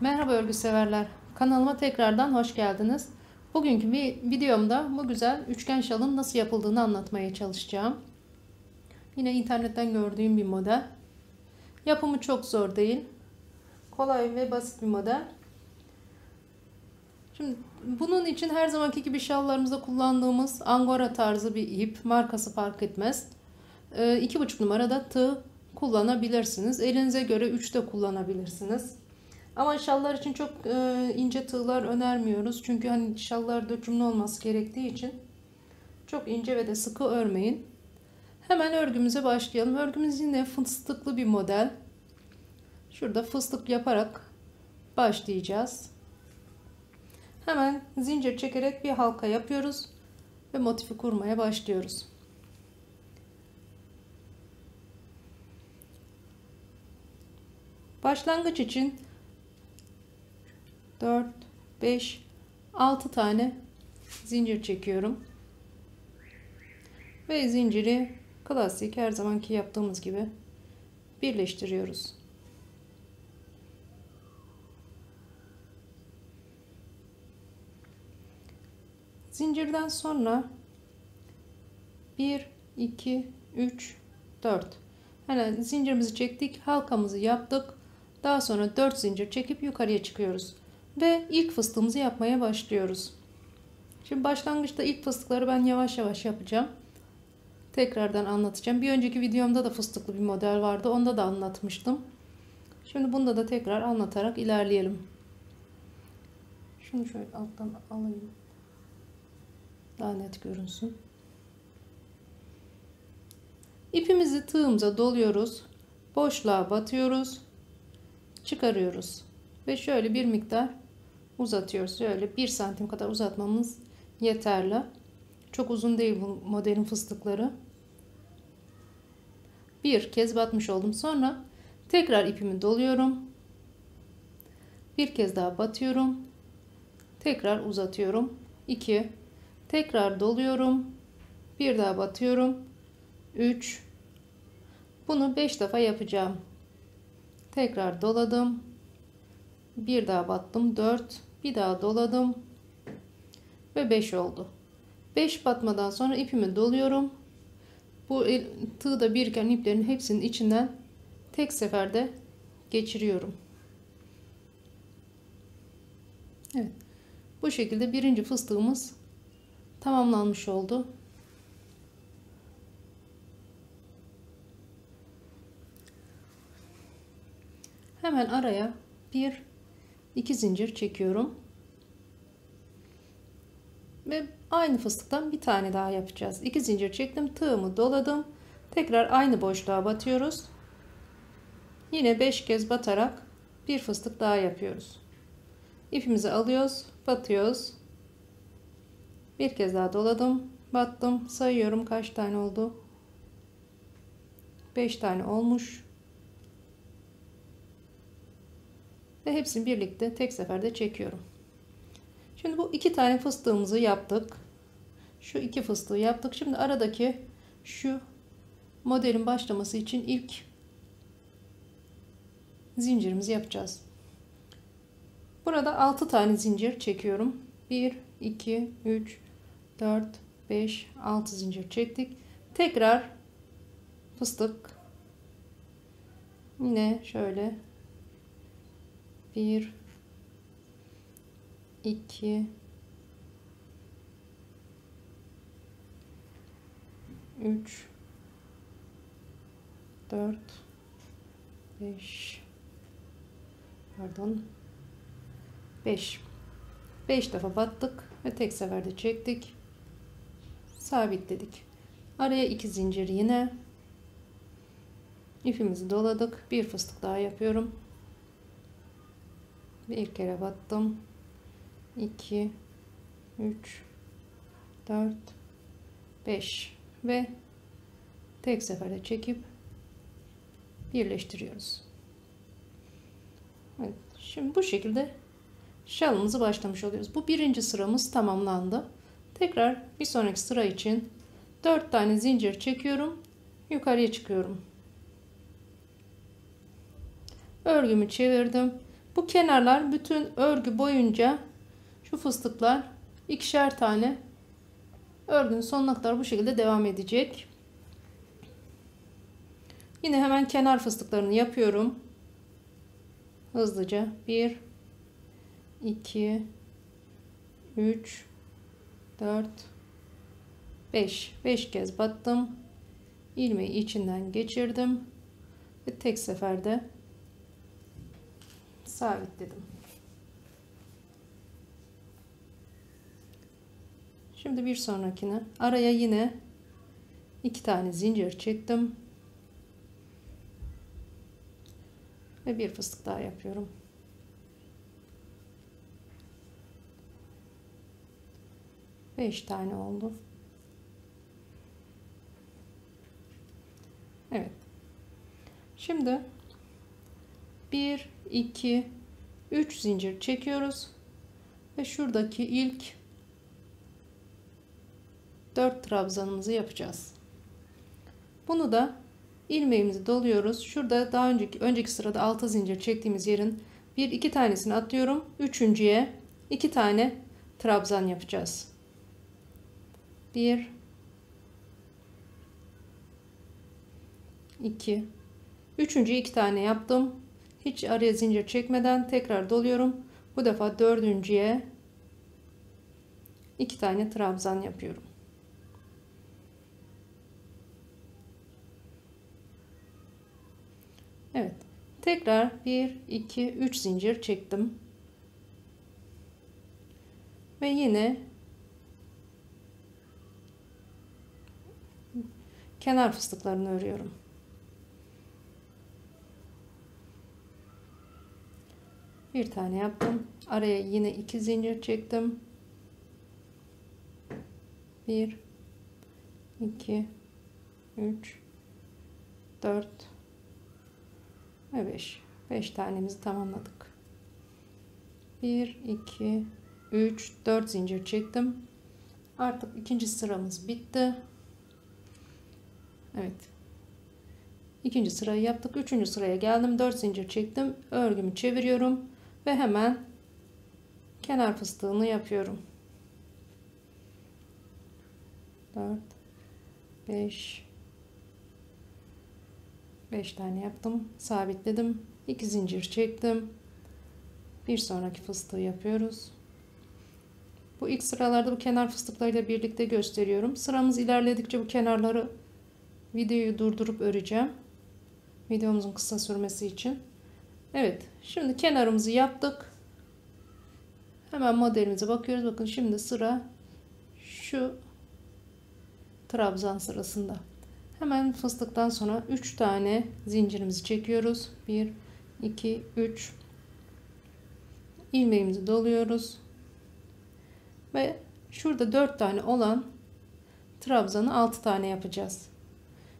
Merhaba örgü severler, kanalıma tekrardan hoş geldiniz. Bugünkü bir videomda bu güzel üçgen şalın nasıl yapıldığını anlatmaya çalışacağım. Yine internetten gördüğüm bir model. Yapımı çok zor değil, kolay ve basit bir model. Şimdi bunun için her zamanki gibi şallarımızda kullandığımız angora tarzı bir ip, markası fark etmez. 2,5 numarada tığ kullanabilirsiniz. Elinize göre 3 de kullanabilirsiniz. Ama şallar için çok ince tığlar önermiyoruz. Çünkü hani şallar dökümlü olması gerektiği için çok ince ve de sıkı örmeyin. Hemen örgümüze başlayalım. Örgümüz yine fıstıklı bir model. Şurada fıstık yaparak başlayacağız. Hemen zincir çekerek bir halka yapıyoruz ve motifi kurmaya başlıyoruz. Başlangıç için 4, 5, 6 tane zincir çekiyorum. Ve zinciri klasik her zamanki yaptığımız gibi birleştiriyoruz. Zincirden sonra 1, 2, 3, 4. Yani zincirimizi çektik, halkamızı yaptık. Daha sonra 4 zincir çekip yukarıya çıkıyoruz. Ve ilk fıstığımızı yapmaya başlıyoruz. Şimdi başlangıçta ilk fıstıkları ben yavaş yavaş yapacağım. Tekrardan anlatacağım. Bir önceki videomda da fıstıklı bir model vardı. Onda da anlatmıştım. Şimdi bunda da tekrar anlatarak ilerleyelim. Şunu şöyle alttan alayım. Daha net görünsün. İpimizi tığımıza doluyoruz. Boşluğa batıyoruz. Çıkarıyoruz. Ve şöyle bir miktar uzatıyoruz. Şöyle 1 santim kadar uzatmamız yeterli. Çok uzun değil bu modelin fıstıkları. Bir kez batmış oldum. Sonra tekrar ipimi doluyorum. Bir kez daha batıyorum. Tekrar uzatıyorum. 2. Tekrar doluyorum. Bir daha batıyorum. 3. Bunu 5 defa yapacağım. Tekrar doladım. Bir daha battım. 4. Bir daha doladım. Ve 5 oldu. 5 batmadan sonra ipimi doluyorum. Bu tığda biriken iplerin hepsinin içinden tek seferde geçiriyorum. Evet. Bu şekilde birinci fıstığımız tamamlanmış oldu. Hemen araya 1-2 zincir çekiyorum. Ve aynı fıstıktan bir tane daha yapacağız. 2 zincir çektim, tığımı doladım. Tekrar aynı boşluğa batıyoruz. Yine 5 kez batarak bir fıstık daha yapıyoruz. İpimizi alıyoruz, batıyoruz. Bir kez daha doladım, battım. Sayıyorum kaç tane oldu. 5 tane olmuş. Ve hepsini birlikte tek seferde çekiyorum. Şimdi bu 2 tane fıstığımızı yaptık. Şu 2 fıstığı yaptık. Şimdi aradaki şu modelin başlaması için ilk zincirimizi yapacağız. Burada 6 tane zincir çekiyorum. 1, 2, 3, 4, 5, 6 zincir çektik. Tekrar fıstık. Yine şöyle 1, 2, 3, 4, 5, pardon, 5 defa battık ve tek seferde çektik, sabitledik. Araya 2 zincir, yine ipimizi doladık, bir fıstık daha yapıyorum. Bir kere battım. 2, 3, 4, 5 ve tek seferde çekip birleştiriyoruz. Evet, şimdi bu şekilde şalımızı başlamış oluyoruz. Bu birinci sıramız tamamlandı. Tekrar bir sonraki sıra için 4 tane zincir çekiyorum. Yukarıya çıkıyorum. Örgümü çevirdim. Bu kenarlar bütün örgü boyunca şu fıstıklar ikişer tane örgünün sonuna kadar bu şekilde devam edecek. Yine hemen kenar fıstıklarını yapıyorum. Hızlıca 1 2 3 4 5 kez battım. İlmeği içinden geçirdim ve tek seferde sabitledim. Şimdi bir sonrakine araya yine 2 tane zincir çektim ve bir fıstık daha yapıyorum. Beş tane oldu. Evet. Şimdi 1, 2, 3 zincir çekiyoruz ve şuradaki ilk 4 trabzanımızı yapacağız. Bunu da ilmeğimizi doluyoruz. Şurada daha önceki sırada 6 zincir çektiğimiz yerin 1-2 tanesini atlıyorum. Üçüncüye 2 tane trabzan yapacağız. 1 2 Üçüncüye 2 tane yaptım. Hiç araya zincir çekmeden tekrar doluyorum. Bu defa dördüncüye 2 tane trabzan yapıyorum. Evet. Tekrar 1, 2, 3 zincir çektim. Ve yine kenar fıstıklarını örüyorum. Bir tane yaptım. Araya yine 2 zincir çektim. 1, 2, 3, 4 ve 5. 5 tanemizi tamamladık. 1, 2, 3, 4 zincir çektim. Artık ikinci sıramız bitti. Evet. İkinci sırayı yaptık. Üçüncü sıraya geldim. 4 zincir çektim. Örgümü çeviriyorum ve hemen kenar fıstığını yapıyorum. 4 5 tane yaptım. Sabitledim. 2 zincir çektim. Bir sonraki fıstığı yapıyoruz. Bu ilk sıralarda bu kenar fıstıklarıyla birlikte gösteriyorum. Sıramız ilerledikçe bu kenarları videoyu durdurup öreceğim. Videomuzun kısa sürmesi için. Evet. Şimdi kenarımızı yaptık. Hemen modelimize bakıyoruz. Bakın şimdi sıra şu trabzan sırasında. Hemen fıstıktan sonra 3 tane zincirimizi çekiyoruz. 1, 2, 3. İlmeğimizi doluyoruz. Ve şurada 4 tane olan trabzanı 6 tane yapacağız.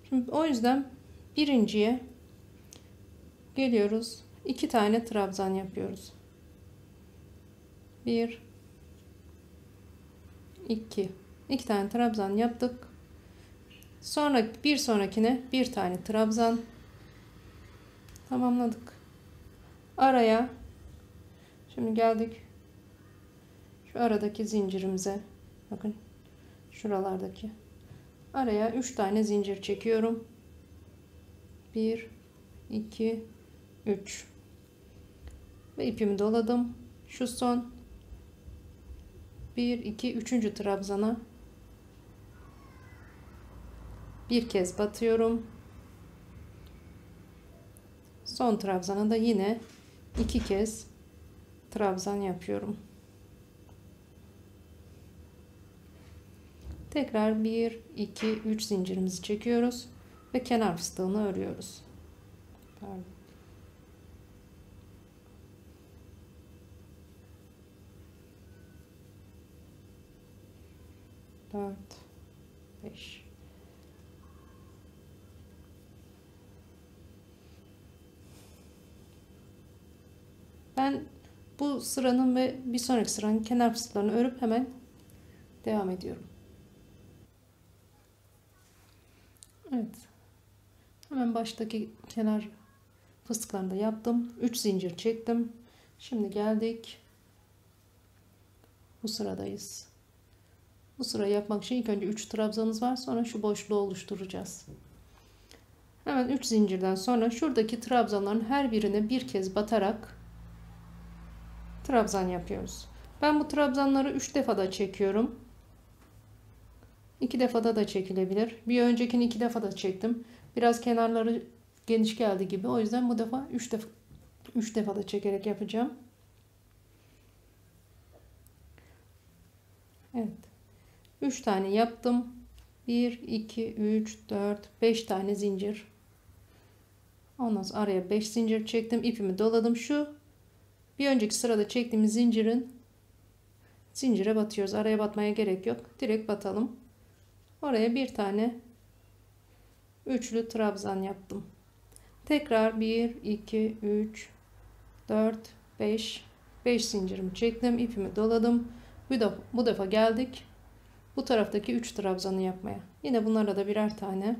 Şimdi o yüzden birinciye geliyoruz. 2 tane trabzan yapıyoruz. 1 2 2 tane trabzan yaptık. Sonra bir sonrakine 1 tane trabzan tamamladık. Araya şimdi geldik. Şu aradaki zincirimize bakın. Şuralardaki araya 3 tane zincir çekiyorum. 1 2 3 ve ipimi doladım. Şu son 1 2 3. trabzana bir kez batıyorum. Son trabzana da yine 2 kez trabzan yapıyorum. Tekrar 1, 2, 3 zincirimizi çekiyoruz ve kenar fıstığını örüyoruz. Pardon. Dört, beş. Ben bu sıranın ve bir sonraki sıranın kenar fıstıklarını örüp hemen devam ediyorum. Evet. Hemen baştaki kenar fıstıklarını da yaptım. 3 zincir çektim. Şimdi geldik. Bu sıradayız. Bu sırayı yapmak için ilk önce 3 trabzanımız var. Sonra şu boşluğu oluşturacağız. Hemen 3 zincirden sonra şuradaki trabzanların her birine bir kez batarak trabzan yapıyoruz. Ben bu trabzanları 3 defada çekiyorum. 2 defada da çekilebilir. Bir öncekini 2 defada çektim. Biraz kenarları geniş geldi gibi. O yüzden bu defa 3 defada çekerek yapacağım. Evet. 3 tane yaptım. 1, 2, 3, 4, 5 tane zincir. Ondan sonra araya 5 zincir çektim. İpimi doladım. Şu bir önceki sırada çektiğimiz zincire batıyoruz. Araya batmaya gerek yok. Direkt batalım. Oraya bir tane üçlü trabzan yaptım. Tekrar 1, 2, 3, 4, 5. 5 zincirimi çektim. İpimi doladım. Bu defa geldik. Bu taraftaki 3 trabzanı yapmaya. Yine bunlara da birer tane.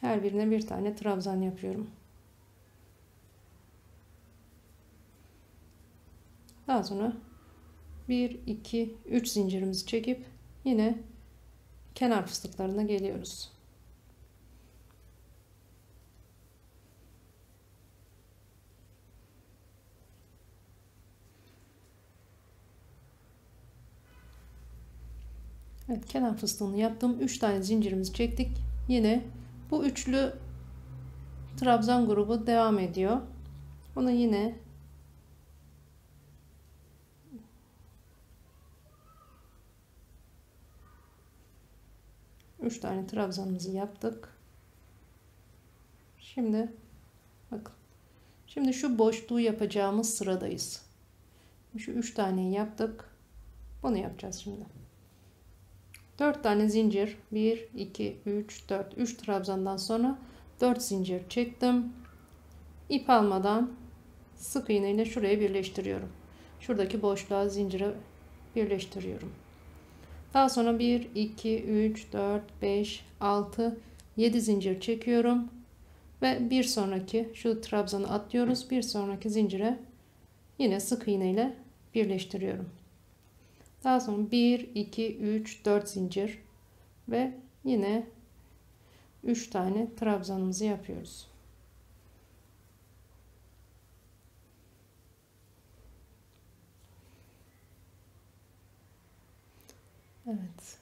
Her birine bir tane trabzan yapıyorum. Daha sonra 1, 2, 3 zincirimizi çekip yine kenar fıstıklarına geliyoruz. Evet, kenar fıstığını yaptım. 3 tane zincirimizi çektik. Yine bu üçlü trabzan grubu devam ediyor. Bunu yine üç tane trabzanımızı yaptık. Şimdi bakın. Şimdi şu boşluğu yapacağımız sıradayız. Şu 3 taneyi yaptık. Bunu yapacağız şimdi. 4 tane zincir. 1, 2, 3, 4. 3 trabzandan sonra 4 zincir çektim. İp almadan sık iğne ile şuraya birleştiriyorum. Şuradaki boşluğa zincire birleştiriyorum. Daha sonra 1, 2, 3, 4, 5, 6, 7 zincir çekiyorum. Ve bir sonraki şu trabzanı atlıyoruz. Bir sonraki zincire yine sık iğne ile birleştiriyorum. Daha sonra 1, 2, 3, 4 zincir ve yine 3 tane trabzanımızı yapıyoruz. Evet.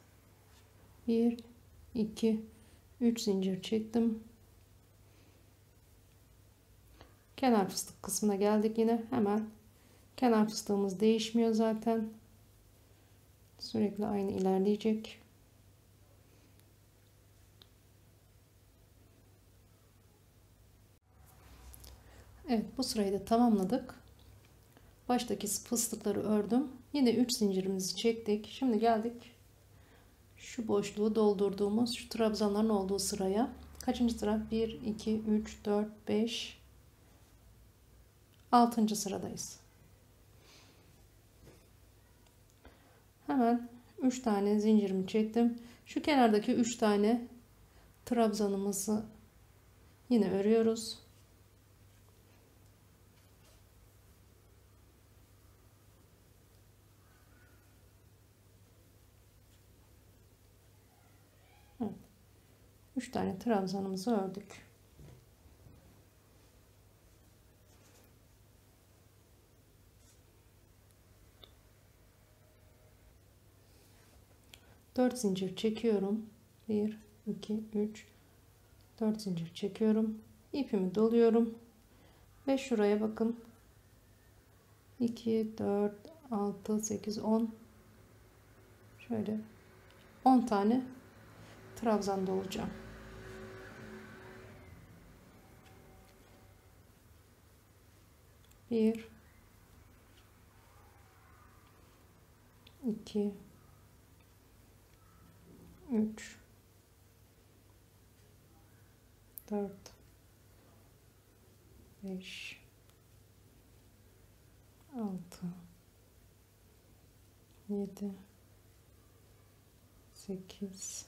1, 2, 3 zincir çektim. Kenar fıstık kısmına geldik yine. Hemen kenar fıstığımız değişmiyor zaten. Sürekli aynı ilerleyecek. Evet, bu sırayı da tamamladık. Baştaki fıstıkları ördüm. Yine 3 zincirimizi çektik. Şimdi geldik şu boşluğu doldurduğumuz şu trabzanların olduğu sıraya. Kaçıncı sıra? 1, 2, 3, 4, 5, 6. sıradayız. Hemen 3 tane zincirimi çektim. Şu kenardaki 3 tane trabzanımızı yine örüyoruz. Evet. 3 tane trabzanımızı ördük. Dört zincir çekiyorum. 1, 2, 3, 4 zincir çekiyorum. İpimi doluyorum. Ve şuraya bakın. 2, 4, 6, 8, 10. Şöyle 10 tane trabzan dolacağım. Bir, 2, 3, 4, 5, 6, 7, 8,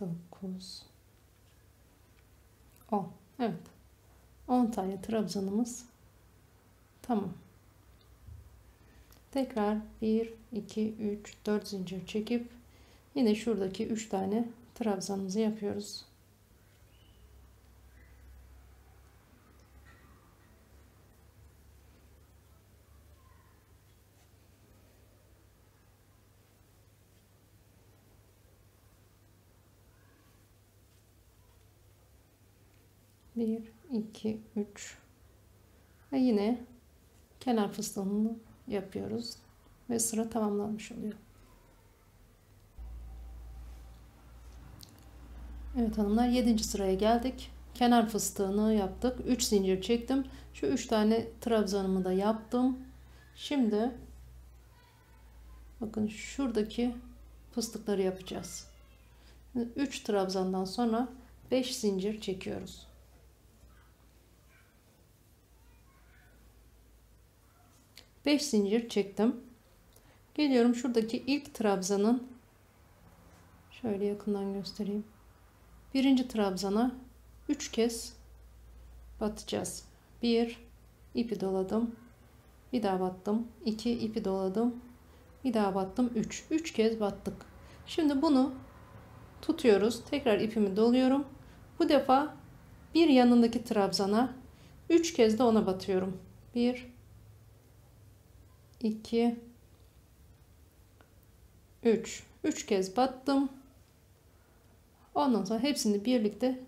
9, 10. Evet. 10 tane trabzanımız tamam. Tekrar 1 2 3 4 zincir çekip yine şuradaki 3 tane trabzanımızı yapıyoruz. Bir, iki, üç ve yine kenar fıstığını yapıyoruz ve sıra tamamlanmış oluyor. Evet hanımlar, 7. sıraya geldik. Kenar fıstığını yaptık. 3 zincir çektim. Şu 3 tane trabzanımı da yaptım. Şimdi bakın şuradaki fıstıkları yapacağız. 3 trabzandan sonra 5 zincir çekiyoruz. Zincir çektim, geliyorum şuradaki ilk trabzanın, şöyle yakından göstereyim, birinci trabzana 3 kez batacağız. 1 ipi doladım, bir daha battım, 2 ipi doladım, bir daha battım, 3 kez battık. Şimdi bunu tutuyoruz, tekrar ipimi doluyorum, bu defa bir yanındaki trabzana 3 kez de ona batıyorum. 1 2 3 kez battım. Ondan sonra hepsini birlikte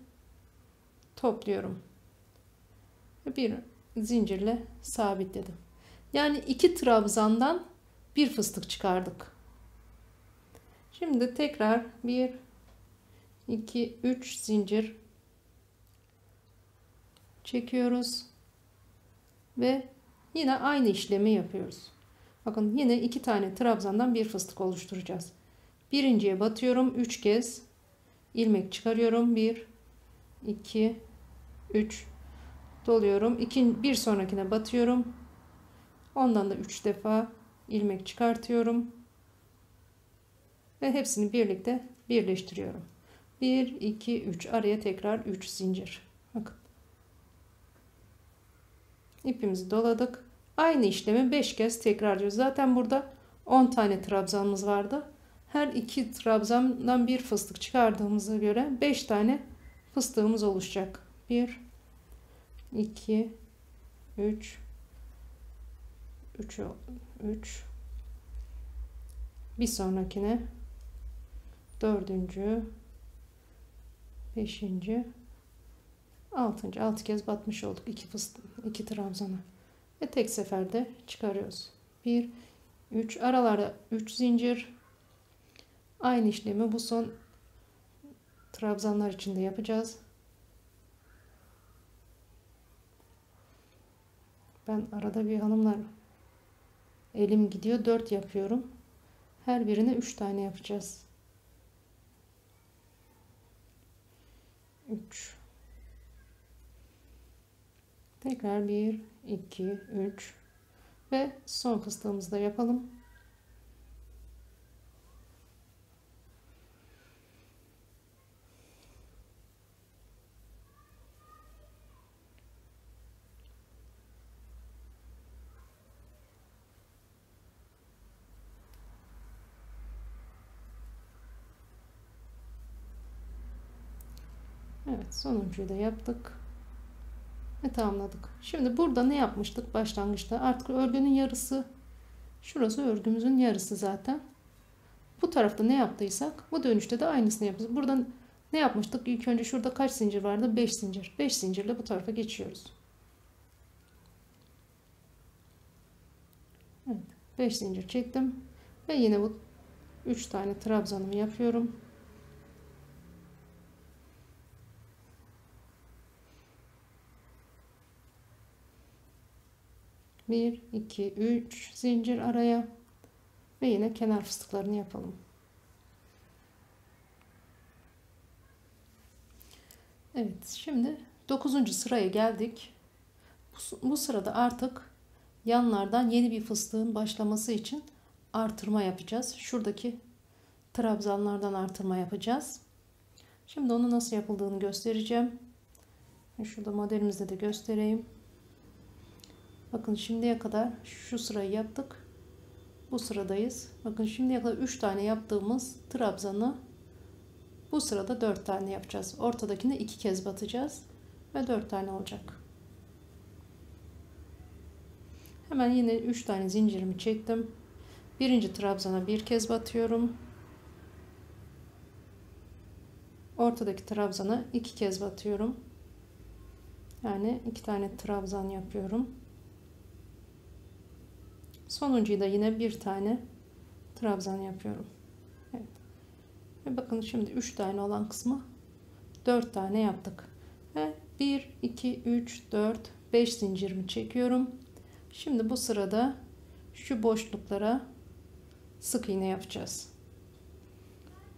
topluyorum. Bir zincirle sabitledim. Yani 2 trabzandan 1 fıstık çıkardık. Şimdi tekrar 1 2 3 zincir çekiyoruz ve yine aynı işlemi yapıyoruz. Bakın yine 2 tane trabzandan 1 fıstık oluşturacağız. Birinciye batıyorum, 3 kez ilmek çıkarıyorum, 1 2 3 doluyorum, bir sonrakine batıyorum, ondan da 3 defa ilmek çıkartıyorum ve hepsini birlikte birleştiriyorum. 1 2 3 araya tekrar 3 zincir. Bakın ipimizi doladık. Aynı işlemi 5 kez tekrarlıyoruz. Zaten burada 10 tane trabzanımız vardı. Her 2 trabzandan 1 fıstık çıkardığımıza göre 5 tane fıstığımız oluşacak. 1 2 3 3 bir sonrakine 4. 5. 6. 6 kez batmış olduk 2 fıstık, 2 trabzana. Ve tek seferde çıkarıyoruz. 1 3 aralarda 3 zincir. Aynı işlemi bu son trabzanlar içinde yapacağız. Ben arada bir hanımlar elim gidiyor, 4 yapıyorum. Her birine 3 tane yapacağız. 3 tekrar 1 2 3 ve son fıstığımızı da yapalım. Evet, sonuncuyu da yaptık. Tamamladık. Şimdi burada ne yapmıştık başlangıçta? Artık örgünün yarısı, şurası örgümüzün yarısı zaten. Bu tarafta ne yaptıysak bu dönüşte de aynısını yapıyoruz. Buradan ne yapmıştık? İlk önce şurada kaç zincir vardı? 5 zincir. 5 zincirle bu tarafa geçiyoruz. Evet, 5 zincir çektim ve yine bu 3 tane trabzanımı yapıyorum. Bir, iki, üç zincir araya ve yine kenar fıstıklarını yapalım. Evet, şimdi 9. sıraya geldik. Bu sırada artık yanlardan yeni bir fıstığın başlaması için artırma yapacağız. Şuradaki trabzanlardan artırma yapacağız. Şimdi onu nasıl yapıldığını göstereceğim. Şurada modelimizde de göstereyim. Bakın şimdiye kadar şu sırayı yaptık. Bu sıradayız. Bakın şimdiye kadar 3 tane yaptığımız trabzanı bu sırada 4 tane yapacağız. Ortadakine 2 kez batacağız ve 4 tane olacak. Hemen yine 3 tane zincirimi çektim. Birinci trabzana bir kez batıyorum. Ortadaki trabzana 2 kez batıyorum. Yani 2 tane trabzan yapıyorum. Sonuncuyu da yine bir tane trabzan yapıyorum. Evet. Ve bakın şimdi 3 tane olan kısmı 4 tane yaptık. Ve 1, 2, 3, 4, 5 zincirimi çekiyorum. Şimdi bu sırada şu boşluklara sık iğne yapacağız.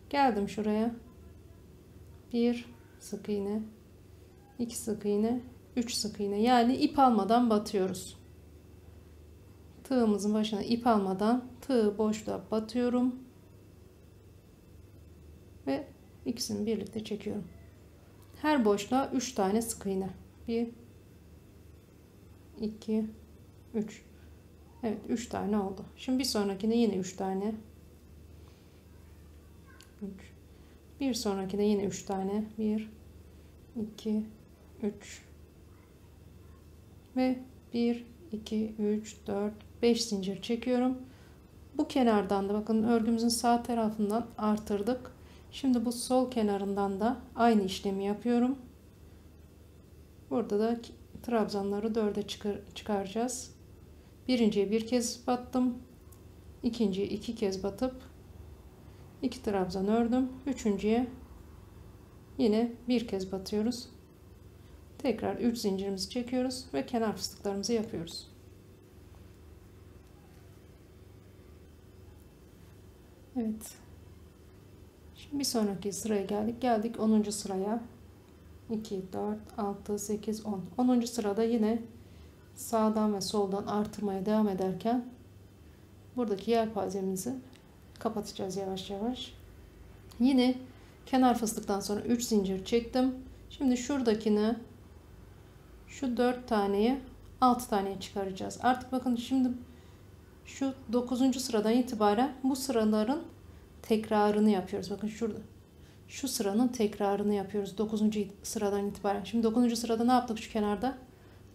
Geldim şuraya. 1 sık iğne, 2 sık iğne, 3 sık iğne. Yani ip almadan batıyoruz. Tığımızın başına ip almadan tığ boşluğa batıyorum. Ve ikisini birlikte çekiyorum. Her boşluğa 3 tane sık iğne. 1 2 3. Evet, 3 tane oldu. Şimdi bir sonrakine yine 3 tane. 3. Bir sonrakine yine 3 tane. 1 2 3 ve 1 2 3 4 5 zincir çekiyorum. Bu kenardan da bakın örgümüzün sağ tarafından artırdık. Şimdi bu sol kenarından da aynı işlemi yapıyorum. Burada da trabzanları dörde çıkaracağız. Birinciye bir kez battım. İkinciye 2 kez batıp 2 trabzan ördüm. Üçüncüye yine bir kez batıyoruz. Tekrar 3 zincirimizi çekiyoruz ve kenar fıstıklarımızı yapıyoruz. Evet. Şimdi bir sonraki sıraya geldik. Geldik 10. sıraya. 2, 4, 6, 8, 10. 10. sırada yine sağdan ve soldan artırmaya devam ederken buradaki yelpazemizi kapatacağız yavaş yavaş. Yine kenar fıstıktan sonra 3 zincir çektim. Şimdi şuradakini, şu 4 taneyi 6 taneye çıkaracağız. Artık bakın şimdi şu 9. sıradan itibaren bu sıraların tekrarını yapıyoruz. Bakın şurada. Şu sıranın tekrarını yapıyoruz 9. sıradan itibaren. Şimdi 9. sırada ne yaptık şu kenarda?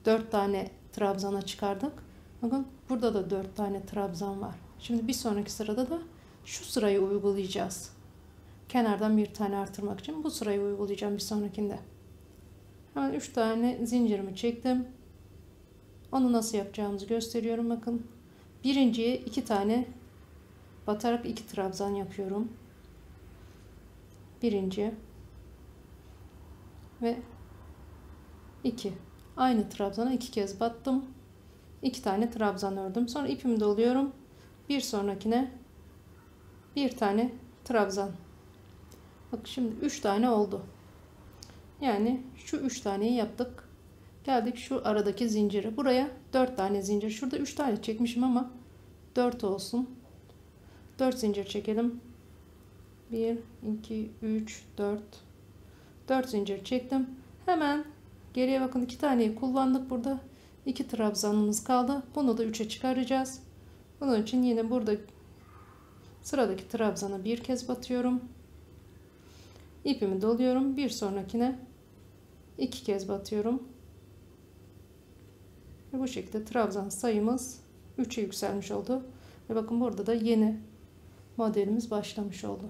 4 tane trabzana çıkardık. Bakın burada da 4 tane trabzan var. Şimdi bir sonraki sırada da şu sırayı uygulayacağız. Kenardan bir tane artırmak için bu sırayı uygulayacağım bir sonrakinde. Hemen 3 tane zincirimi çektim. Onu nasıl yapacağımızı gösteriyorum bakın. Birinciye 2 tane batarak 2 trabzan yapıyorum. Birinci ve 2. Aynı trabzana 2 kez battım. 2 tane trabzan ördüm. Sonra ipimi doluyorum. Bir sonrakine bir tane trabzan. Bak şimdi 3 tane oldu. Yani şu 3 taneyi yaptık. Geldik şu aradaki zincire. Buraya 4 tane zincir. Şurada 3 tane çekmişim ama 4 olsun. 4 zincir çekelim. 1, 2, 3, 4. 4 zincir çektim. Hemen geriye bakın 2 taneyi kullandık burada. 2 trabzanımız kaldı. Bunu da 3'e çıkaracağız. Bunun için yine burada sıradaki trabzana bir kez batıyorum. İpimi doluyorum. Bir sonrakine 2 kez batıyorum. Ve bu şekilde trabzan sayımız 3'e yükselmiş oldu. Ve bakın burada da yeni modelimiz başlamış oldu.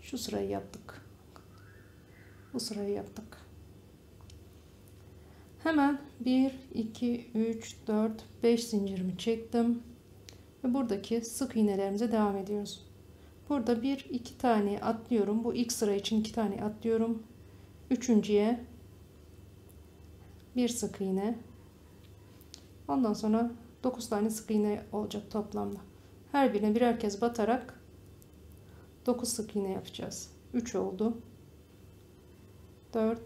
Şu sırayı yaptık. Bu sırayı yaptık. Hemen 1, 2, 3, 4, 5 zincirimi çektim. Ve buradaki sık iğnelerimize devam ediyoruz. Burada 1, 2 tane atlıyorum. Bu ilk sıra için 2 tane atlıyorum. Üçüncüye bir sık iğne. Ondan sonra 9 tane sık iğne olacak toplamda. Her birine birer kez batarak 9 sık iğne yapacağız. 3 oldu. 4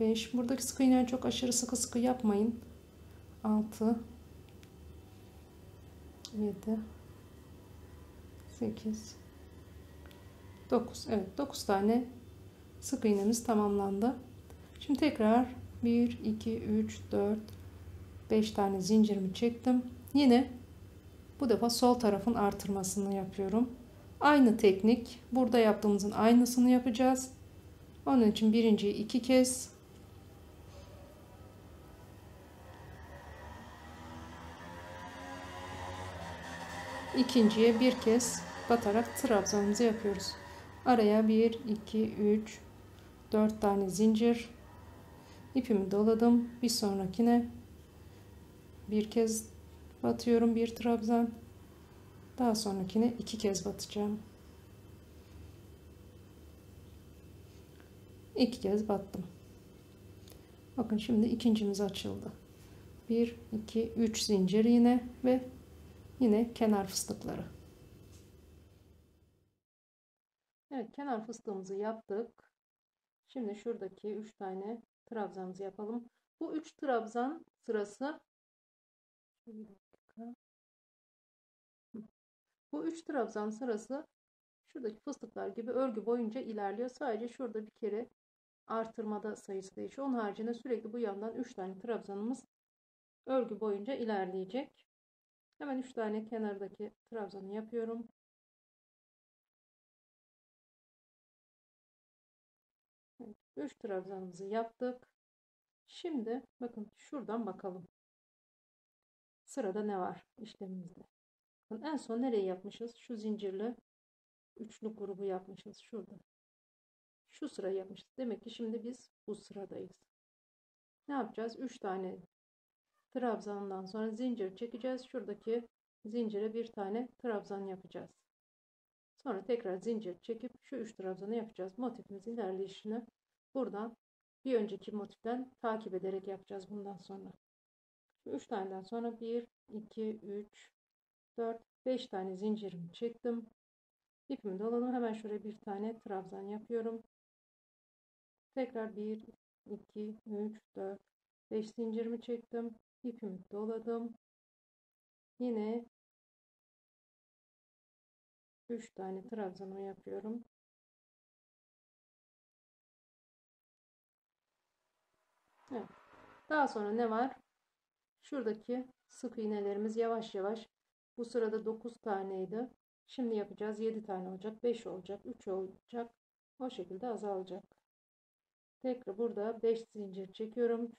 5. Buradaki sık iğneyi çok aşırı sıkı sıkı yapmayın. 6 7 8 9. Evet, 9 tane sık iğnemiz tamamlandı. Şimdi tekrar 1, 2, 3, 4, 5 tane zincirimi çektim. Yine bu defa sol tarafın artırmasını yapıyorum. Aynı teknik. Burada yaptığımızın aynısını yapacağız. Onun için birinciyi 2 kez. İkinciye bir kez batarak trabzanımızı yapıyoruz. Araya 1, 2, 3, 4 tane zincir. İpimi doladım. Bir sonrakine bir kez batıyorum, bir trabzan. Daha sonrakine 2 kez batacağım. 2 kez battım. Bakın şimdi ikincimiz açıldı. 1, 2, 3 zincir yine ve yine kenar fıstıkları. Evet, kenar fıstığımızı yaptık. Şimdi şuradaki 3 tane trabzanımızı yapalım. Bu 3 trabzan sırası, bir dakika. Bu 3 trabzan sırası şuradaki fıstıklar gibi örgü boyunca ilerliyor. Sadece şurada bir kere artırmada sayısı değişiyor. Onun haricinde sürekli bu yandan 3 tane trabzanımız örgü boyunca ilerleyecek. Hemen 3 tane kenardaki trabzanı yapıyorum. Evet, 3 trabzanımızı yaptık. Şimdi bakın şuradan bakalım. Sırada ne var işlemimizde? Bakın en son nereye yapmışız? Şu zincirli üçlü grubu yapmışız şurada. Şu sırayı yapmışız. Demek ki şimdi biz bu sıradayız. Ne yapacağız? 3 tane trabzandan sonra zincir çekeceğiz. Şuradaki zincire bir tane trabzan yapacağız. Sonra tekrar zincir çekip şu 3 trabzanı yapacağız. Motifimizin ilerleyişini buradan bir önceki motiften takip ederek yapacağız bundan sonra. 3 taneden sonra 1, 2, 3, 4, 5 tane zincirimi çektim. İpimi doladım. Hemen şuraya bir tane trabzan yapıyorum. Tekrar 1, 2, 3, 4, 5 zincirimi çektim. İpimi doladım. Yine 3 tane trabzanımı yapıyorum. Evet. Daha sonra ne var? Şuradaki sık iğnelerimiz yavaş yavaş. Bu sırada 9 taneydi. Şimdi yapacağız 7 tane olacak, 5 olacak, 3 olacak. O şekilde azalacak. Tekrar burada 5 zincir çekiyorum.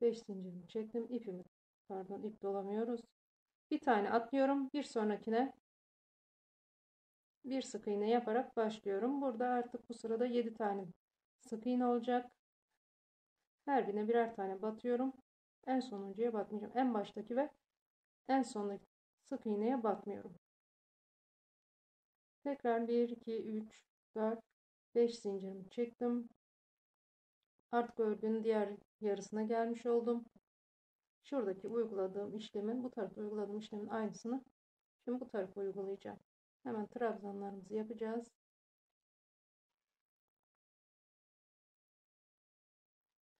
5 zincirimi çektim. İpimi, pardon, ip dolamıyoruz. Bir tane atlıyorum. Bir sonrakine bir sık iğne yaparak başlıyorum. Burada artık bu sırada 7 tane sık iğne olacak. Her birine birer tane batıyorum. En sonuncuya batmayacağım. En baştaki ve en sondaki sık iğneye batmıyorum. Tekrar 1, 2, 3, 4, 5 zincirimi çektim. Artık örgünün diğer yarısına gelmiş oldum. Şuradaki uyguladığım işlemin, bu tarafta uyguladığım işlemin aynısını şimdi bu tarafa uygulayacağım. Hemen trabzanlarımızı yapacağız.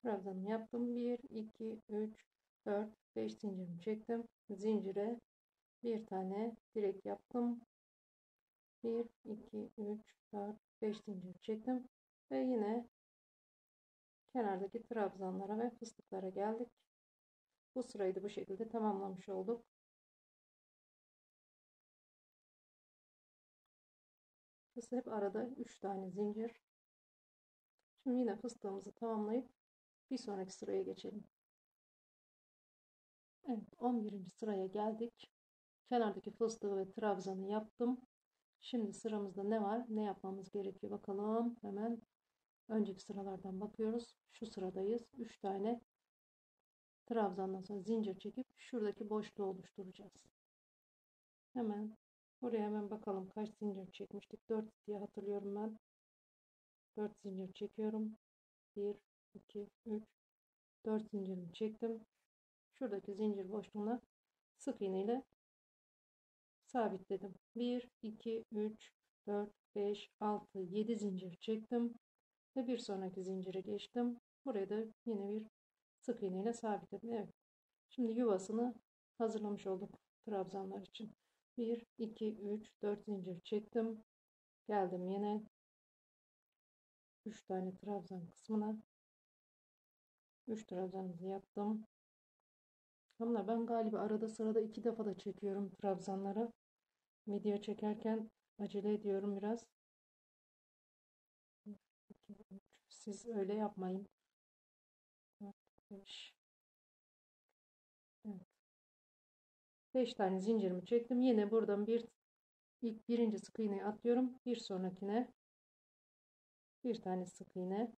Trabzanımı yaptım. 1, 2, 3, 4, 5 zincirimi çektim. Zincire bir tane direk yaptım. 1, 2, 3, 4, 5 zincir çektim. Ve yine kenardaki trabzanlara ve fıstıklara geldik. Bu sırayı da bu şekilde tamamlamış olduk. Fıstık hep arada 3 tane zincir. Şimdi yine fıstığımızı tamamlayıp bir sonraki sıraya geçelim. Evet, 11. sıraya geldik. Kenardaki fıstığı ve trabzanı yaptım. Şimdi sıramızda ne var? Ne yapmamız gerekiyor? Bakalım. Hemen önceki sıralardan bakıyoruz. Şu sıradayız. 3 tane trabzandan sonra zincir çekip şuradaki boşluğu oluşturacağız. Hemen buraya hemen bakalım kaç zincir çekmiştik. 4 diye hatırlıyorum ben. 4 zincir çekiyorum. 1 2, 3, 4 zincirimi çektim. Şuradaki zincir boşluğuna sık iğne ile sabitledim. 1, 2, 3, 4, 5, 6, 7 zincir çektim. Ve bir sonraki zincire geçtim. Buraya da yine bir sık iğne ile sabitledim. Evet. Şimdi yuvasını hazırlamış olduk trabzanlar için. 1, 2, 3, 4 zincir çektim. Geldim yine 3 tane trabzan kısmına. 3 trabzanımızı yaptım. Hanımlar, ben galiba arada sırada 2 defa da çekiyorum trabzanları. Video çekerken acele ediyorum biraz. Siz öyle yapmayın. Evet. 5 tane zincirimi çektim. Yine buradan birinci sık iğneyi atlıyorum. Bir sonrakine bir tane sık iğne,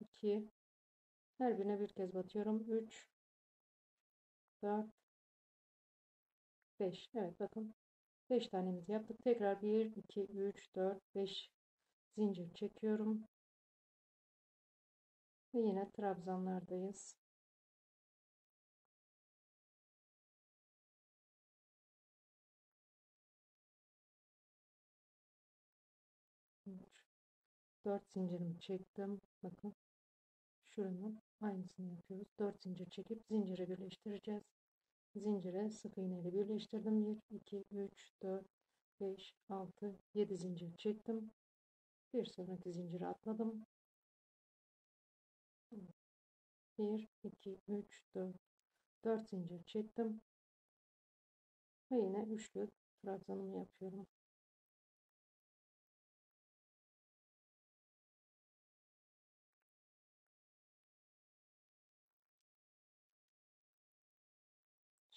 2, her birine bir kez batıyorum. 3, 4, 5. Evet, bakın 5 tanemizi yaptık. Tekrar 1, 2, 3, 4, 5 zincir çekiyorum. Ve yine trabzanlardayız. Üç, 4 zincirimi çektim. Bakın şuranın aynısını yapıyoruz. 4 zincir çekip zincire birleştireceğiz. Zincire sık iğneyle birleştirdim. 1, 2, 3, 4, 5, 6, 7 zincir çektim. Bir sonraki zincire atladım. 1, 2, 3, 4. 4 zincir çektim. Ve yine üçlü trabzanımı yapıyorum.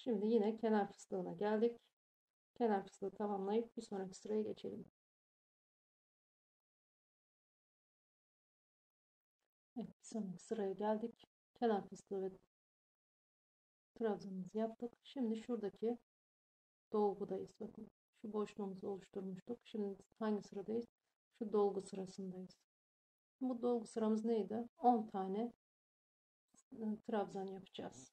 Şimdi yine kenar fıstığına geldik. Kenar fıstığı tamamlayıp bir sonraki sıraya geçelim. Evet, bir sonraki sıraya geldik. Kenar fıstığı ve trabzanımızı yaptık. Şimdi şuradaki dolgudayız. Bakın şu boşluğumuzu oluşturmuştuk. Şimdi hangi sıradayız? Şu dolgu sırasındayız. Bu dolgu sıramız neydi? 10 tane trabzan yapacağız.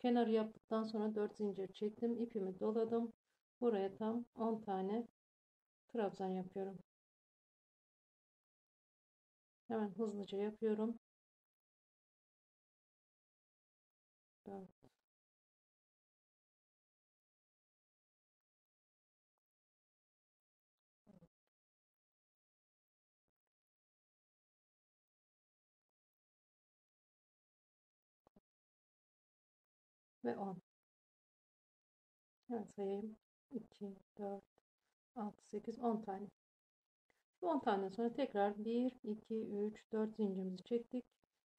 Kenarı yaptıktan sonra 4 zincir çektim. İpimi doladım. Buraya tam 10 tane trabzan yapıyorum. Hemen hızlıca yapıyorum. 4. 10. Evet, sayayım. 2, 4, 6, 8, 10 tane. 10 tane sonra tekrar 1, 2, 3, 4 zincirimizi çektik.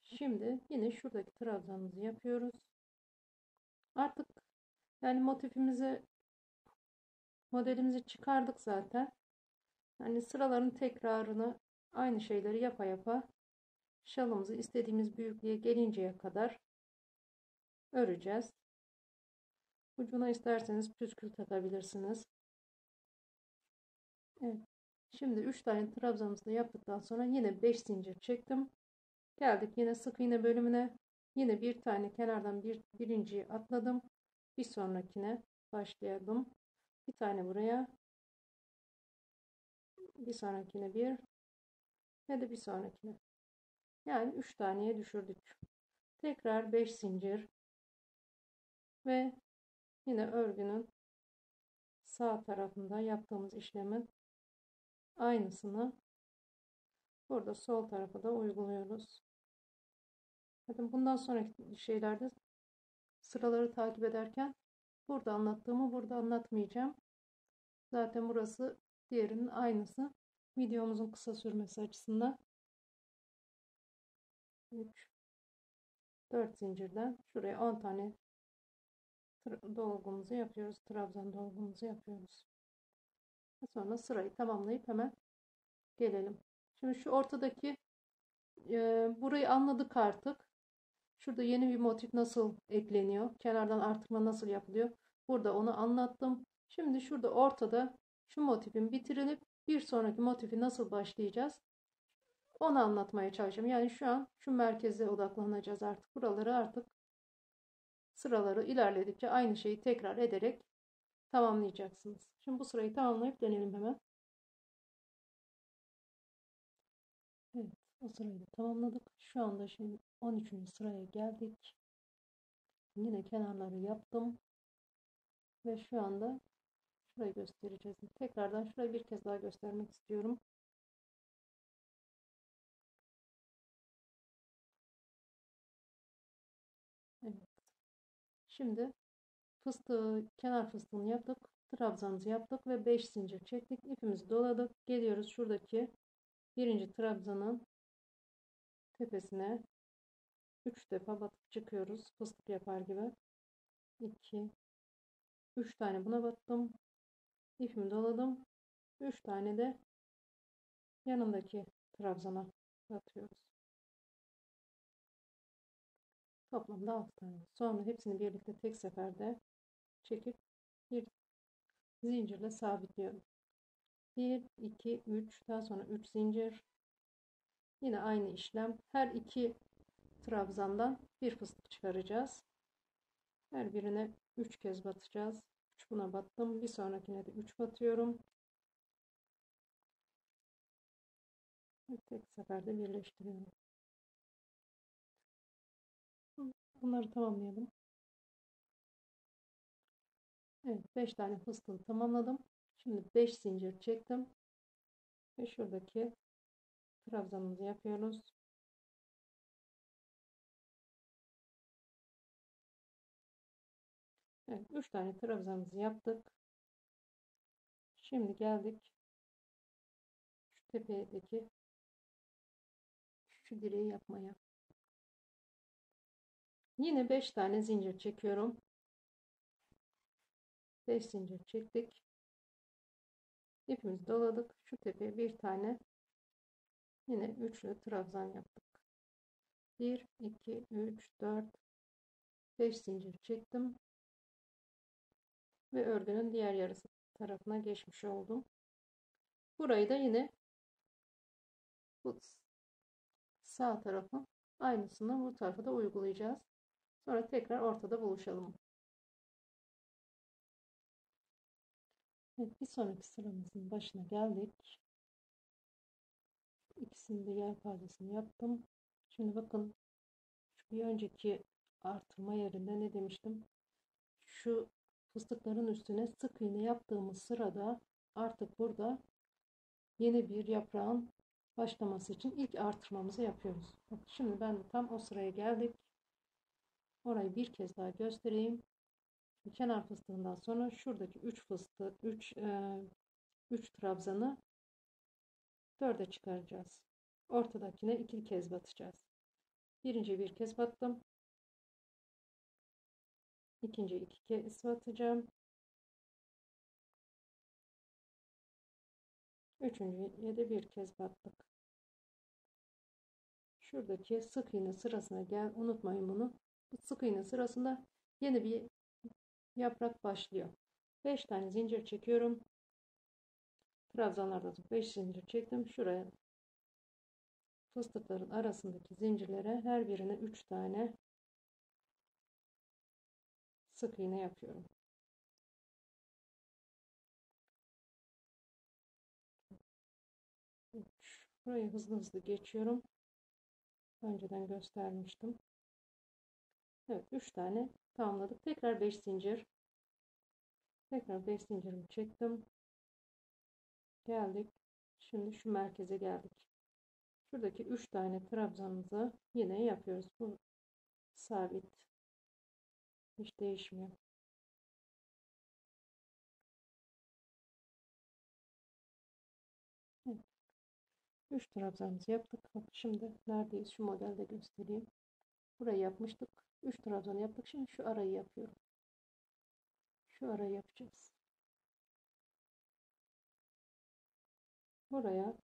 Şimdi yine şuradaki trabzanımızı yapıyoruz. Artık yani motifimizi, modelimizi çıkardık zaten. Yani sıraların tekrarını, aynı şeyleri yapa yapa şalımızı istediğimiz büyüklüğe gelinceye kadar öreceğiz. Ucuna isterseniz püskül takabilirsiniz. Evet. Şimdi 3 tane trabzanımızı da yaptıktan sonra yine 5 zincir çektim. Geldik yine sık iğne bölümüne. Yine bir tane kenardan birinciyi atladım. Bir sonrakine başlayalım. Bir tane buraya. Bir sonrakine bir. Ve de bir sonrakine. Yani 3 taneye düşürdük. Tekrar 5 zincir. Ve yine örgünün sağ tarafında yaptığımız işlemin aynısını burada sol tarafa da uyguluyoruz. Zaten bundan sonraki şeylerde sıraları takip ederken burada anlattığımı burada anlatmayacağım. Zaten burası diğerinin aynısı. Videomuzun kısa sürmesi açısından 3-4 zincirden şuraya 10 tane dolgumuzu yapıyoruz. Trabzan dolgumuzu yapıyoruz. Sonra sırayı tamamlayıp hemen gelelim. Şimdi şu ortadaki burayı anladık artık. Şurada yeni bir motif nasıl ekleniyor? Kenardan artırma nasıl yapılıyor? Burada onu anlattım. Şimdi şurada ortada şu motifin bitirilip bir sonraki motifi nasıl başlayacağız? Onu anlatmaya çalışacağım. Yani şu an şu merkeze odaklanacağız artık. Buraları artık sıraları ilerledikçe aynı şeyi tekrar ederek tamamlayacaksınız. Şimdi bu sırayı tamamlayıp dönelim hemen. Evet, o sırayı da tamamladık. Şu anda şimdi 13. sıraya geldik. Yine kenarları yaptım. Ve şu anda şurayı göstereceğiz. Tekrardan şurayı bir kez daha göstermek istiyorum. Şimdi fıstığı, kenar fıstığını yaptık. Trabzamızı yaptık ve 5 zincir çektik. İpimizi doladık. Geliyoruz şuradaki birinci trabzanın tepesine 3 defa batıp çıkıyoruz. Fıstık yapar gibi. 2 3 tane buna battım. İpimi doladım. 3 tane de yanındaki trabzana batıyoruz. Toplamda 6 tane. Sonra hepsini birlikte tek seferde çekip bir zincirle sabitliyorum. 1 2 3 daha sonra 3 zincir. Yine aynı işlem. Her iki trabzandan bir fıstık çıkaracağız. Her birine 3 kez batacağız. 3 buna battım. Bir sonrakine de 3 batıyorum. Tek seferde birleştiriyorum. Bunları tamamlayalım. Evet, 5 tane fıstığı tamamladım. Şimdi 5 zincir çektim. Ve şuradaki trabzanımızı yapıyoruz. Evet, 3 tane trabzanımızı yaptık. Şimdi geldik şu tepedeki şu direği yapmaya. Yine 5 tane zincir çekiyorum. 5 zincir çektik. İpimizi doladık. Şu tepeye bir tane yine üçlü trabzan yaptık. 1 2 3 4 5 zincir çektim. Ve örgünün diğer yarısı tarafına geçmiş oldum. Burayı da yine bu sağ tarafın aynısını bu tarafa da uygulayacağız. Sonra tekrar ortada buluşalım. Evet, bir sonraki sıramızın başına geldik. İkisini de yelpazesini yaptım. Şimdi bakın şu bir önceki artırma yerinde ne demiştim? Şu fıstıkların üstüne sık iğne yaptığımız sırada artık burada yeni bir yaprağın başlaması için ilk artırmamızı yapıyoruz. Şimdi ben de tam o sıraya geldik. Orayı bir kez daha göstereyim. Kenar fıstığından sonra şuradaki 3 fıstığı, 3 trabzanı 4'e çıkaracağız. Ortadakine 2 kez batacağız. Birinci bir kez battım. İkinci 2 kez batacağım. Üçüncüye de bir kez battık. Şuradaki sık iğne sırasına gel, unutmayın bunu. Bu sık iğne sırasında yeni bir yaprak başlıyor. 5 tane zincir çekiyorum. Trabzanlarda 5 zincir çektim. Şuraya fıstıkların arasındaki zincirlere her birine 3 tane sık iğne yapıyorum. Burayı hızlı hızlı geçiyorum. Önceden göstermiştim. Evet, 3 tane tamamladık. Tekrar 5 zincir. Tekrar 5 zincirimi çektim. Geldik. Şimdi şu merkeze geldik. Şuradaki 3 tane trabzanımızı yine yapıyoruz. Bu sabit. Hiç değişmiyor. Evet. 3 trabzanımızı yaptık. Bak şimdi neredeyiz? Şu modelde göstereyim. Burayı yapmıştık. 3 trabzan yaptık. Şimdi şu arayı yapıyorum. Şu arayı yapacağız. Buraya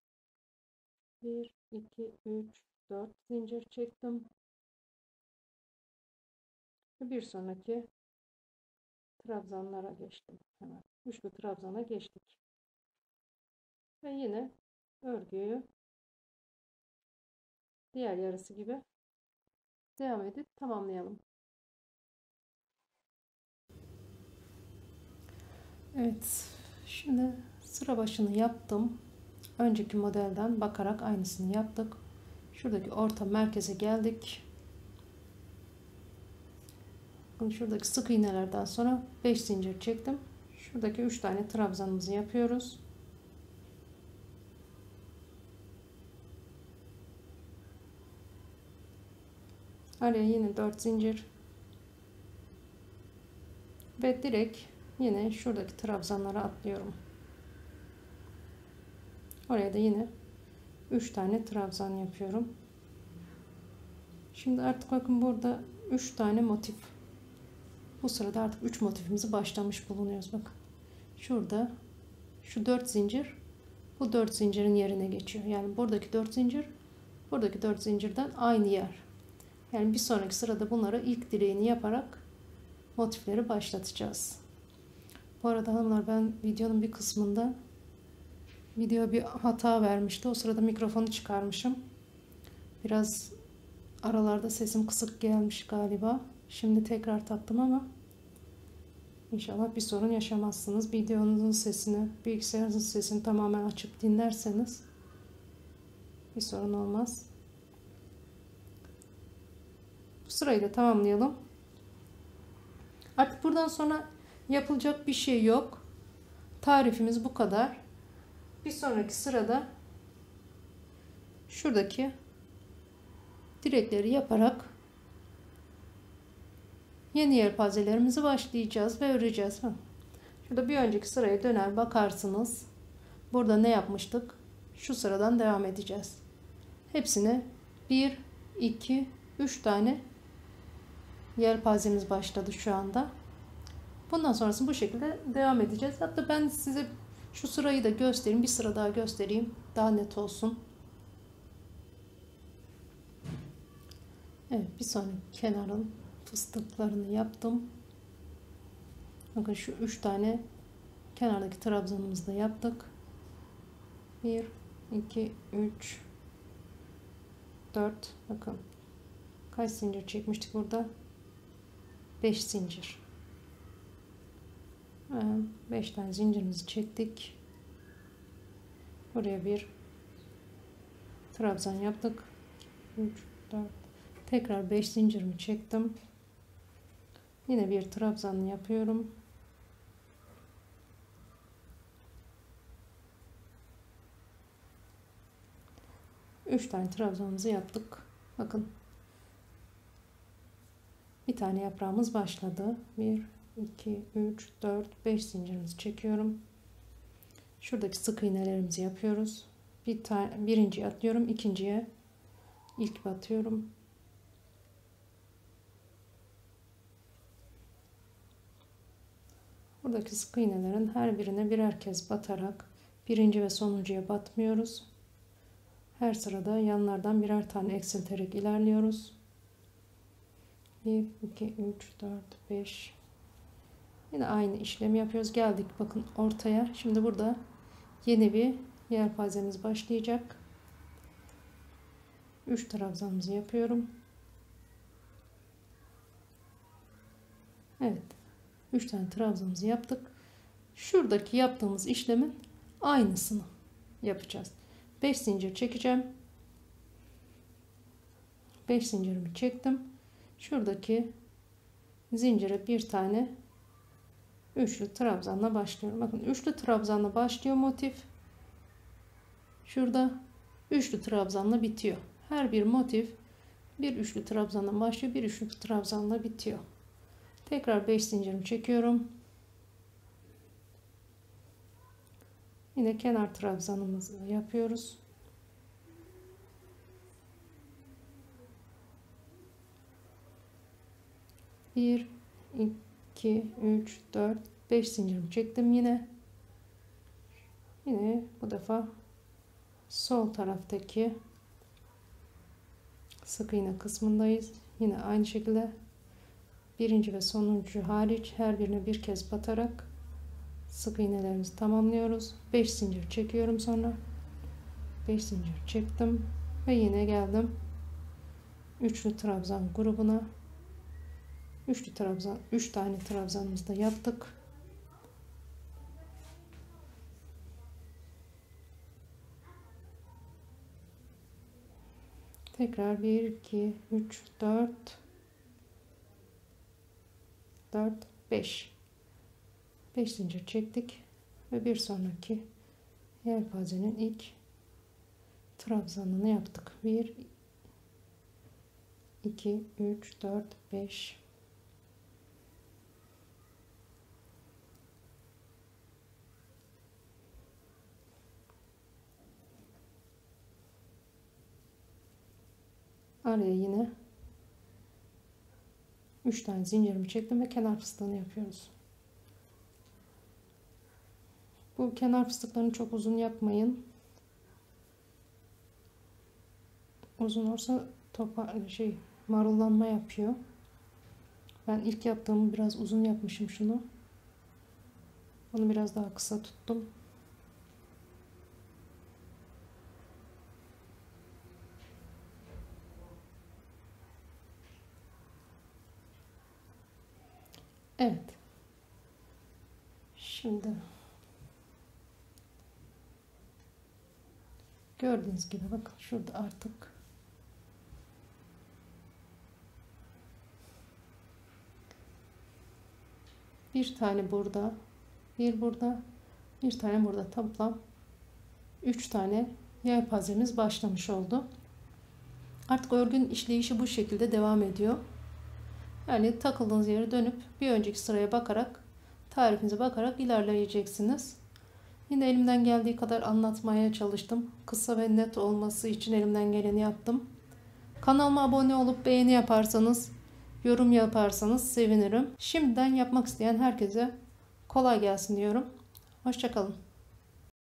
1, 2, 3, 4 zincir çektim. Bir sonraki trabzanlara geçtim. Hemen üçlü trabzana geçtik. Ve yine örgüyü diğer yarısı gibi devam edip tamamlayalım. Evet, şimdi sıra başını yaptım. Önceki modelden bakarak aynısını yaptık. Şuradaki orta merkeze geldik. Bakın şuradaki sık iğnelerden sonra 5 zincir çektim. Şuradaki 3 tane trabzanımızı yapıyoruz. Araya yine 4 zincir. ve direkt yine şuradaki trabzanlara atlıyorum. Oraya da yine 3 tane trabzan yapıyorum. Şimdi artık bakın burada 3 tane motif. Bu sırada artık 3 motifimizi başlamış bulunuyoruz. Bakın şurada şu 4 zincir bu 4 zincirin yerine geçiyor. Yani buradaki 4 zincir buradaki 4 zincirden aynı yer. Yani bir sonraki sırada bunları ilk direğini yaparak motifleri başlatacağız. Bu arada hanımlar ben videonun bir kısmında video bir hata vermişti. O sırada mikrofonu çıkarmışım. Biraz aralarda sesim kısık gelmiş galiba. Şimdi tekrar taktım ama inşallah bir sorun yaşamazsınız. Videonuzun sesini, bilgisayarınızın sesini tamamen açıp dinlerseniz bir sorun olmaz. Bu sırayı da tamamlayalım. Artık buradan sonra yapılacak bir şey yok. Tarifimiz bu kadar. Bir sonraki sırada şuradaki direkleri yaparak yeni yelpazelerimizi başlayacağız ve öreceğiz. Şurada bir önceki sıraya döner bakarsınız. Burada ne yapmıştık? Şu sıradan devam edeceğiz. Hepsine 1, 2, 3 tane yelpazemiz başladı şu anda. Bundan sonrası bu şekilde devam edeceğiz. Hatta ben size şu sırayı da göstereyim. Bir sıra daha göstereyim. Daha net olsun. Evet, bir sonraki kenarın fıstıklarını yaptım. Bakın şu 3 tane kenardaki trabzanımızı da yaptık. 1, 2, 3, 4. Bakın kaç zincir çekmiştik burada? 5 zincir. 5 tane zincirimizi çektik. Buraya bir trabzan yaptık. 3, 4. Tekrar 5 zincirimi çektim. Yine bir trabzan yapıyorum. Üç tane trabzanımızı yaptık. Bakın. Bir tane yaprağımız başladı. 1, 2, 3, 4, 5 zincirimizi çekiyorum. Şuradaki sık iğnelerimizi yapıyoruz. Birinciye atlıyorum. İkinciye ilk batıyorum. Buradaki sık iğnelerin her birine birer kez batarak birinci ve sonuncuya batmıyoruz. Her sırada yanlardan birer tane eksilterek ilerliyoruz. 1, 2, 3, 4, 5. Yine aynı işlemi yapıyoruz. Geldik bakın ortaya. Şimdi burada yeni bir yelpazemiz başlayacak. 3 trabzanımızı yapıyorum. Evet. 3 tane trabzanımızı yaptık. Şuradaki yaptığımız işlemin aynısını yapacağız. 5 zincir çekeceğim. 5 zincirimi çektim. Şuradaki zincire bir tane üçlü trabzanla başlıyorum. Bakın üçlü trabzanla başlıyor motif. Şurada üçlü trabzanla bitiyor. Her bir motif bir üçlü trabzanla başlıyor, bir üçlü trabzanla bitiyor. Tekrar 5 zincirimi çekiyorum. Yine kenar trabzanımızı yapıyoruz. Bir, iki, üç, dört, 5 zincirimi çektim yine. Yine bu defa sol taraftaki sık iğne kısmındayız. Yine aynı şekilde birinci ve sonuncu hariç her birine bir kez batarak sık iğnelerimizi tamamlıyoruz. 5 zincir çekiyorum sonra. 5 zincir çektim ve yine geldim üçlü trabzan grubuna. Üçlü trabzan, 3 tane trabzanımızı da yaptık. Tekrar 1 2 3 4 4 5 5 zincir çektik ve bir sonraki yelpazenin ilk trabzanını yaptık. 1 2 3 4 5 Araya yine 3 tane zincirimi çektim ve kenar fıstığını yapıyoruz. Bu kenar fıstıklarını çok uzun yapmayın. Uzun olsa marullanma yapıyor. Ben ilk yaptığımı biraz uzun yapmışım şunu. Bunu biraz daha kısa tuttum. Evet. Şimdi gördüğünüz gibi bakın şurada artık bir tane burada, bir burada, bir tane burada, toplam 3 tane yelpazemiz başlamış oldu. Artık örgünün işleyişi bu şekilde devam ediyor. Yani takıldığınız yere dönüp bir önceki sıraya bakarak, tarifinize bakarak ilerleyeceksiniz. Yine elimden geldiği kadar anlatmaya çalıştım. Kısa ve net olması için elimden geleni yaptım. Kanalıma abone olup beğeni yaparsanız, yorum yaparsanız sevinirim. Şimdiden yapmak isteyen herkese kolay gelsin diyorum. Hoşça kalın.